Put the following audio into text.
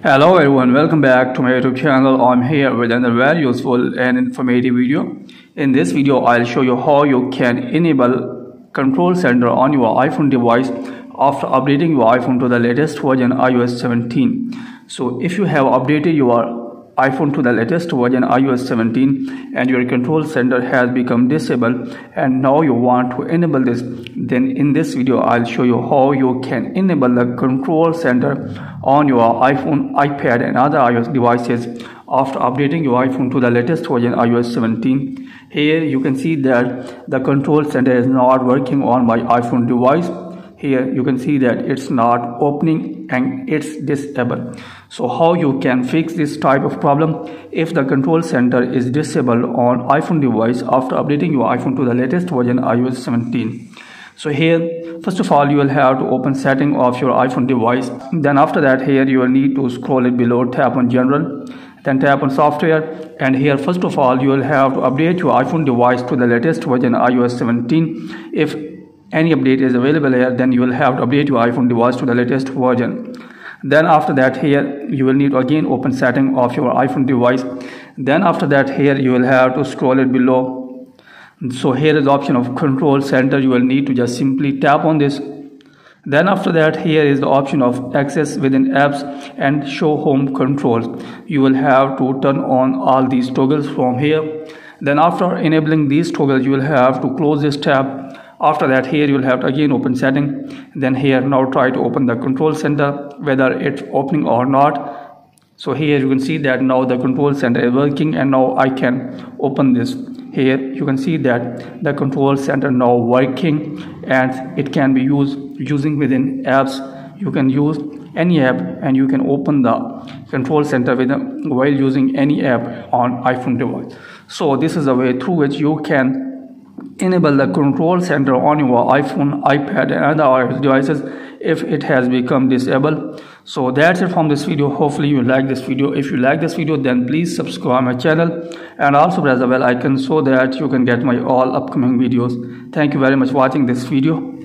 Hello everyone, welcome back to my YouTube channel. I'm here with another very useful and informative video. In this video, I'll show you how you can enable Control Center on your iPhone device after updating your iPhone to the latest version iOS 17. So if you have updated your iPhone to the latest version iOS 17 and your Control Center has become disabled and now you want to enable this, then in this video I'll show you how you can enable the Control Center on your iPhone, iPad and other iOS devices after updating your iPhone to the latest version iOS 17. Here you can see that the Control Center is not working on my iPhone device. Here you can see that it's not opening and it's disabled. So how you can fix this type of problem? If the Control Center is disabled on iPhone device after updating your iPhone to the latest version iOS 17. So here, first of all, you will have to open setting of your iPhone device. Then after that, here you will need to scroll it below, tap on general, then tap on software, and here first of all, you will have to update your iPhone device to the latest version iOS 17. If any update is available here, then you will have to update your iPhone device to the latest version. Then after that, here you will need to again open setting of your iPhone device. Then after that, here you will have to scroll it below. So here is the option of Control Center. You will need to just simply tap on this. Then after that, here is the option of access within apps and show home controls. You will have to turn on all these toggles from here. Then after enabling these toggles, you will have to close this tab. After that, here you will have to again open setting. Then here, now try to open the Control Center, whether it's opening or not. So here you can see that now the Control Center is working and now I can open this. Here you can see that the Control Center now working and it can be using within apps. You can use any app and you can open the Control Center while using any app on iPhone device. So this is the way through which you can enable the Control Center on your iPhone, iPad and other iOS devices if it has become disabled. So that's it from this video. Hopefully you like this video. If you like this video, then please subscribe my channel and also press the bell icon so that you can get my all upcoming videos. Thank you very much for watching this video.